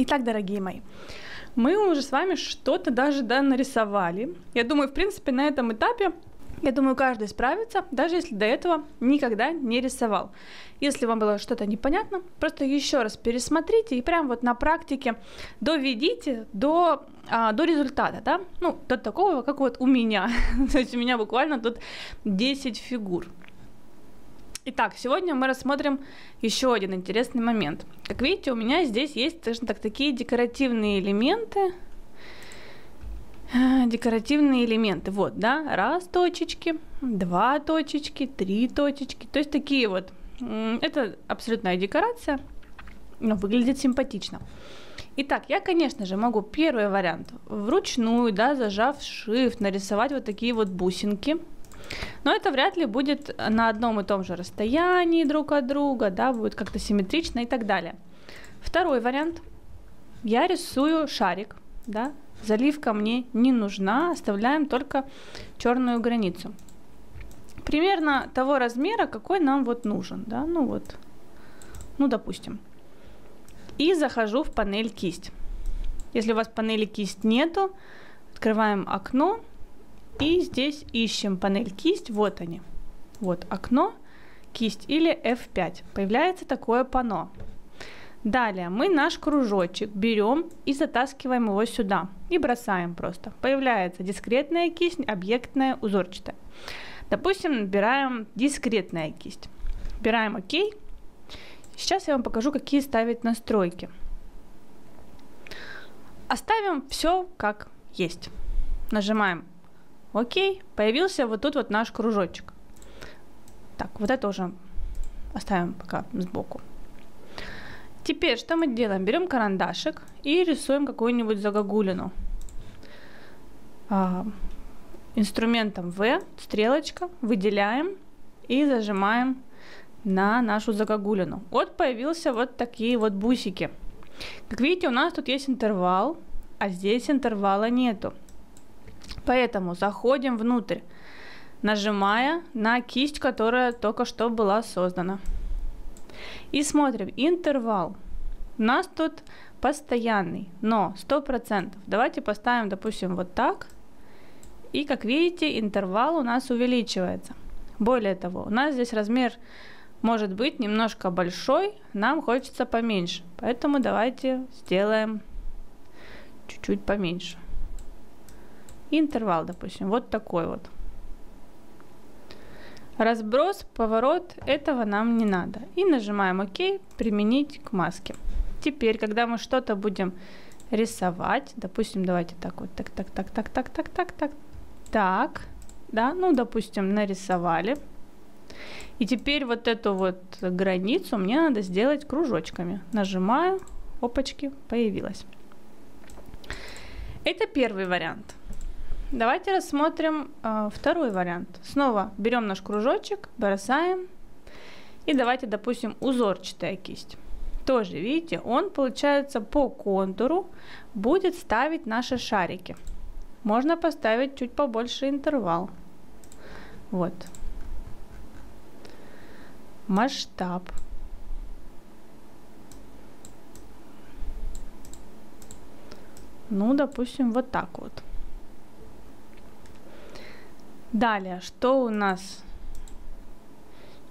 Итак, дорогие мои, мы уже с вами что-то даже нарисовали. Я думаю, в принципе, на этом этапе, я думаю, каждый справится, даже если до этого никогда не рисовал. Если вам было что-то непонятно, просто еще раз пересмотрите и прям вот на практике доведите до результата, да? Ну, до такого, как вот у меня. То есть у меня буквально тут 10 фигур. Итак, сегодня мы рассмотрим еще один интересный момент. Как видите, у меня здесь есть, точно так, такие декоративные элементы. Декоративные элементы, вот, да, раз точечки, два точечки, три точечки, то есть такие вот, это абсолютная декорация, но выглядит симпатично. Итак, я, конечно же, могу первый вариант вручную, да, зажав Shift, нарисовать вот такие вот бусинки, но это вряд ли будет на одном и том же расстоянии друг от друга, да, будет как-то симметрично и так далее. Второй вариант, я рисую шарик, да. Заливка мне не нужна, оставляем только черную границу. Примерно того размера, какой нам вот нужен, да, ну вот, ну допустим. И захожу в панель кисть. Если у вас панели кисть нету, открываем окно и здесь ищем панель кисть, вот они. Вот окно, кисть или F5, появляется такое панно. Далее мы наш кружочек берем и затаскиваем его сюда и бросаем просто. Появляется дискретная кисть, объектная, узорчатая. Допустим, набираем дискретная кисть. Выбираем ОК. Сейчас я вам покажу, какие ставить настройки. Оставим все как есть. Нажимаем ОК. Появился вот тут вот наш кружочек. Так, вот это уже оставим пока сбоку. Теперь что мы делаем? Берем карандашик и рисуем какую-нибудь загогулину. Инструментом V, стрелочка, выделяем и зажимаем на нашу загогулину. Вот появился вот такие вот бусики. Как видите, у нас тут есть интервал, а здесь интервала нету. Поэтому заходим внутрь, нажимая на кисть, которая только что была создана. И смотрим, интервал у нас тут постоянный, но 100%. Давайте поставим, допустим, вот так. И, как видите, интервал у нас увеличивается. Более того, у нас здесь размер может быть немножко большой, нам хочется поменьше. Поэтому давайте сделаем чуть-чуть поменьше. Интервал, допустим, вот такой вот. Разброс, поворот, этого нам не надо. И нажимаем ОК, применить к маске. Теперь, когда мы что-то будем рисовать, допустим, давайте так вот, так, да, ну, допустим, нарисовали. И теперь вот эту вот границу мне надо сделать кружочками. Нажимаю, опачки, появилась. Это первый вариант. Давайте рассмотрим второй вариант. Снова берем наш кружочек, бросаем. И давайте, допустим, узорчатая кисть. Тоже, видите, он, получается, по контуру будет ставить наши шарики. Можно поставить чуть побольше интервал. Вот. Масштаб. Ну, допустим, вот так вот. Далее, что у нас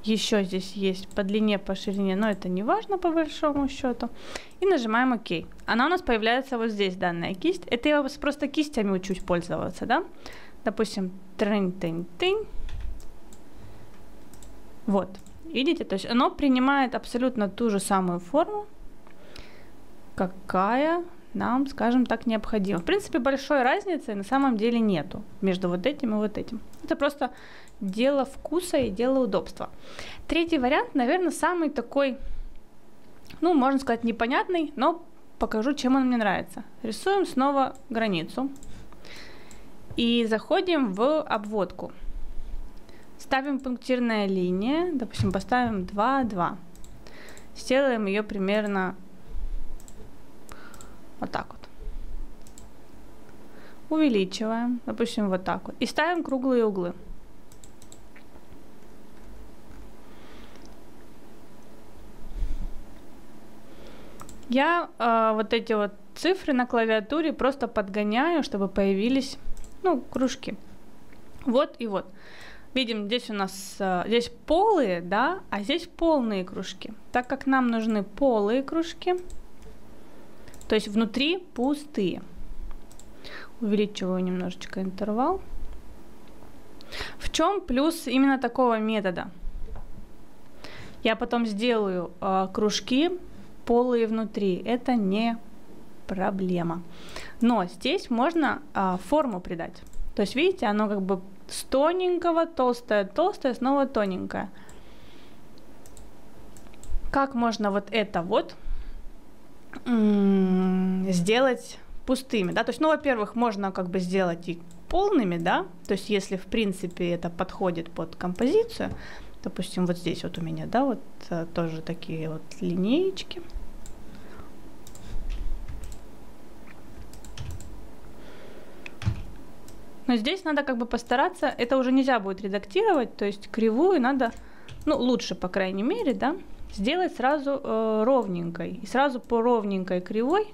еще здесь есть по длине, по ширине, но это не важно по большому счету. И нажимаем ОК. Она у нас появляется вот здесь, данная кисть. Это я просто кистями учусь пользоваться, да? Допустим, трынь-тынь-тынь. Вот, видите? То есть оно принимает абсолютно ту же самую форму, какая нам, скажем так, необходимо. В принципе, большой разницы на самом деле нету между вот этим и вот этим. Это просто дело вкуса и дело удобства. Третий вариант, наверное, самый такой, ну, можно сказать, непонятный, но покажу, чем он мне нравится. Рисуем снова границу и заходим в обводку. Ставим пунктирная линия, допустим, поставим 2, 2. Сделаем ее примерно вот так вот. Увеличиваем, допустим, вот так вот. И ставим круглые углы. Я вот эти вот цифры на клавиатуре просто подгоняю, чтобы появились, ну, кружки. Вот и вот. Видим, здесь у нас здесь полые, да, а здесь полные кружки. Так как нам нужны полые кружки, то есть внутри пустые. Увеличиваю немножечко интервал. В чем плюс именно такого метода? Я потом сделаю кружки полые внутри. Это не проблема. Но здесь можно форму придать. То есть, видите, оно как бы с тоненького, толстое, толстое, снова тоненькое. Как можно вот это вот сделать пустыми, да? То есть, ну, во-первых, можно как бы сделать и полными, да? То есть, если в принципе это подходит под композицию, допустим, вот здесь вот у меня, да, вот тоже такие вот линеечки. Но здесь надо как бы постараться, это уже нельзя будет редактировать, то есть кривую надо, ну, лучше, по крайней мере, да, сделать сразу ровненькой. И сразу по ровненькой кривой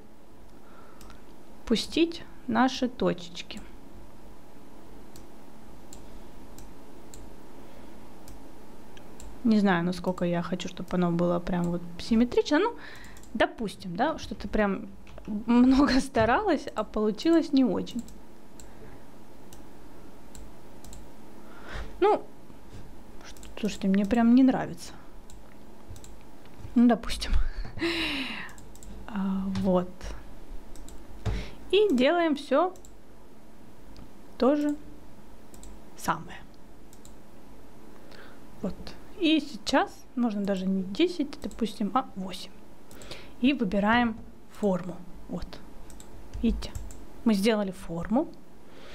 пустить наши точечки. Не знаю, насколько я хочу, чтобы оно было прям вот симметрично. Ну, допустим, да, что-то прям много старалась, а получилось не очень. Ну, слушайте, мне прям не нравится. Ну, допустим. Вот. И делаем все то же самое. Вот. И сейчас можно даже не 10, допустим, а 8. И выбираем форму. Вот. Видите? Мы сделали форму.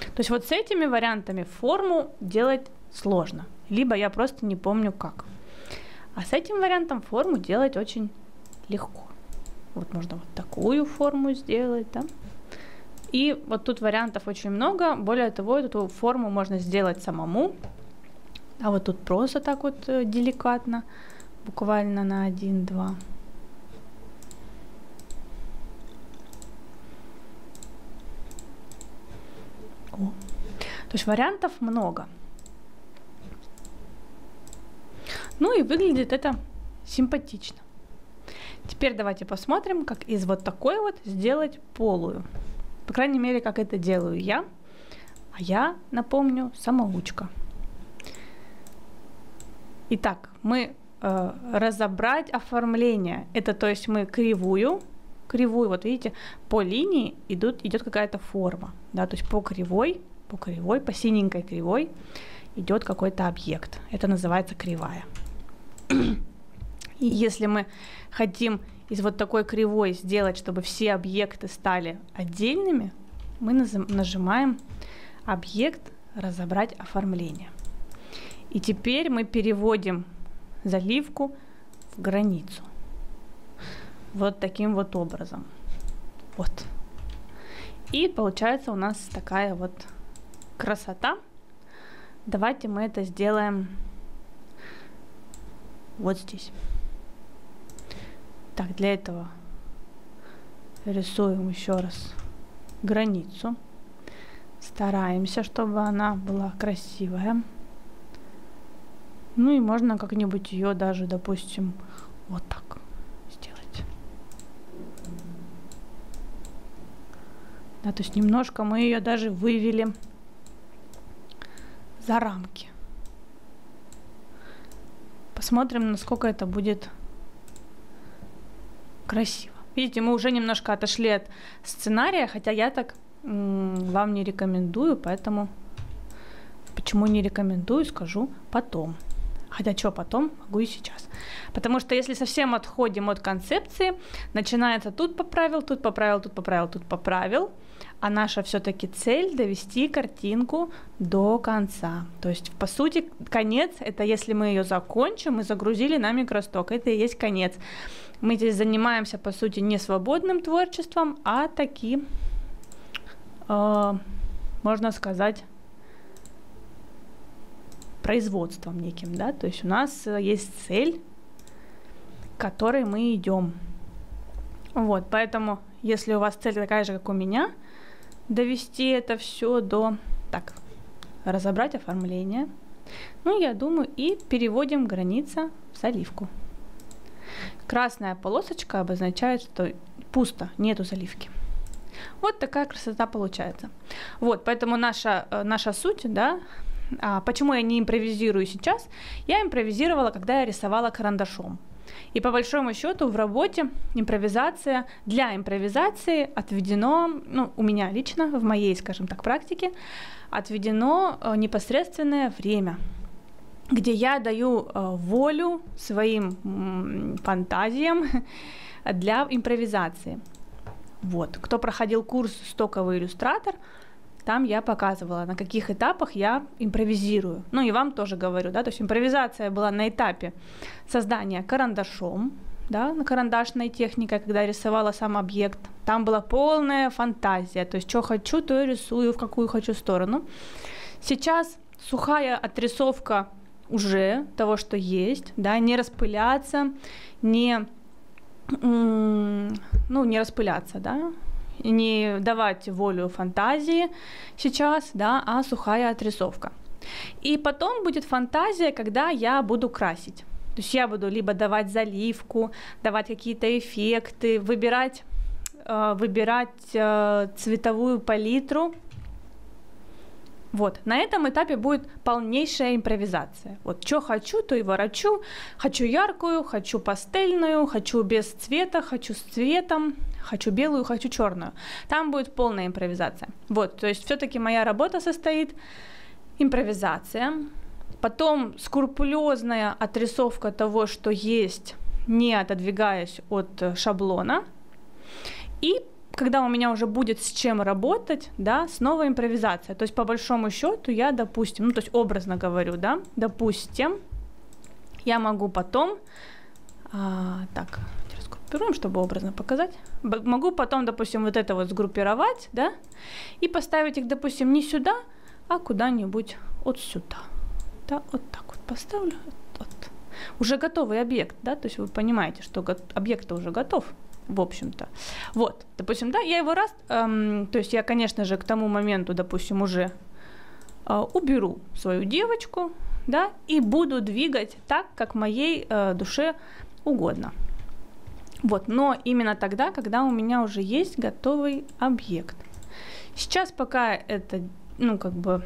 То есть вот с этими вариантами форму делать сложно, либо я просто не помню как. А с этим вариантом форму делать очень легко. Вот можно вот такую форму сделать, да? И вот тут вариантов очень много. Более того, эту форму можно сделать самому. А вот тут просто так вот деликатно, буквально на 1-2. О. То есть вариантов много. Ну и выглядит это симпатично. Теперь давайте посмотрим, как из вот такой вот сделать полую. По крайней мере, как это делаю я. А я, напомню, самоучка. Итак, мы разобрать оформление. Это то есть мы кривую, вот видите, по линии идет какая-то форма. Да, то есть по кривой, по синенькой кривой идет какой-то объект. Это называется кривая. И если мы хотим из вот такой кривой сделать, чтобы все объекты стали отдельными, мы нажимаем объект «Разобрать оформление». И теперь мы переводим заливку в границу. Вот таким вот образом. Вот. И получается у нас такая вот красота. Давайте мы это сделаем вот здесь. Так, для этого рисуем еще раз границу. Стараемся, чтобы она была красивая. Ну и можно как-нибудь ее даже, допустим, вот так сделать. Да, то есть немножко мы ее даже вывели за рамки. Посмотрим, насколько это будет красиво. Видите, мы уже немножко отошли от сценария, хотя я так вам не рекомендую, поэтому почему не рекомендую, скажу потом. Хотя что потом, могу и сейчас. Потому что если совсем отходим от концепции, начинается тут поправил, тут поправил, тут поправил, тут поправил. А наша все-таки цель — довести картинку до конца. То есть, по сути, конец — это если мы ее закончим и загрузили на микросток. Это и есть конец. Мы здесь занимаемся, по сути, не свободным творчеством, а таким, можно сказать, производством неким, да, то есть у нас есть цель, к которой мы идем. Вот, поэтому, если у вас цель такая же, как у меня, довести это все до... Так, разобрать оформление. Ну, я думаю, и переводим граница в заливку. Красная полосочка обозначает, что пусто, нету заливки. Вот такая красота получается. Вот, поэтому наша суть, да, почему я не импровизирую сейчас, я импровизировала, когда я рисовала карандашом. И по большому счету в работе импровизация, для импровизации отведено, ну, у меня лично, в моей, скажем так, практике, отведено непосредственное время, где я даю волю своим фантазиям для импровизации. Вот. Кто проходил курс «Стоковый иллюстратор», там я показывала, на каких этапах я импровизирую. Ну и вам тоже говорю, да, то есть импровизация была на этапе создания карандашом, да, карандашной техникой, когда я рисовала сам объект. Там была полная фантазия, то есть что хочу, то и рисую, в какую хочу сторону. Сейчас сухая отрисовка уже того, что есть, да, не распыляться, не распыляться, да, не давать волю фантазии сейчас, да, а сухая отрисовка. И потом будет фантазия, когда я буду красить. То есть я буду либо давать заливку, давать какие-то эффекты, выбирать цветовую палитру. Вот, на этом этапе будет полнейшая импровизация. Вот, что хочу, то и ворочу. Хочу яркую, хочу пастельную, хочу без цвета, хочу с цветом, хочу белую, хочу черную. Там будет полная импровизация. Вот, то есть все-таки моя работа состоит импровизация, потом скрупулезная отрисовка того, что есть, не отодвигаясь от шаблона, и когда у меня уже будет с чем работать, да, снова импровизация. То есть по большому счету я, допустим, ну то есть образно говорю, да, допустим, я могу потом, так, раскрупируем, чтобы образно показать, могу потом, допустим, вот это вот сгруппировать, да, и поставить их, допустим, не сюда, а куда-нибудь вот сюда, да, вот так вот поставлю, вот. Уже готовый объект, да, то есть вы понимаете, что объект-то уже готов. В общем-то, вот, допустим, да, я его раз, то есть я, конечно же, к тому моменту, допустим, уже уберу свою девочку, да, и буду двигать так, как моей душе угодно. Вот, но именно тогда, когда у меня уже есть готовый объект. Сейчас пока это, ну, как бы,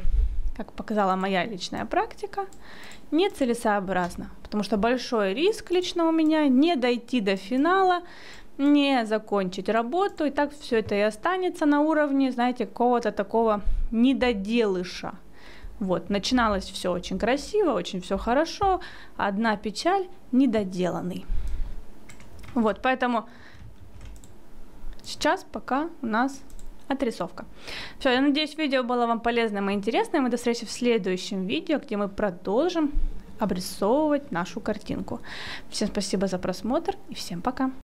как показала моя личная практика, нецелесообразно, потому что большой риск лично у меня не дойти до финала, не закончить работу, и так все это и останется на уровне, знаете, какого-то такого недоделыша. Вот, начиналось все очень красиво, очень все хорошо, одна печаль – недоделанный. Вот, поэтому сейчас пока у нас отрисовка. Все, я надеюсь, видео было вам полезным и интересным, и до встречи в следующем видео, где мы продолжим обрисовывать нашу картинку. Всем спасибо за просмотр, и всем пока!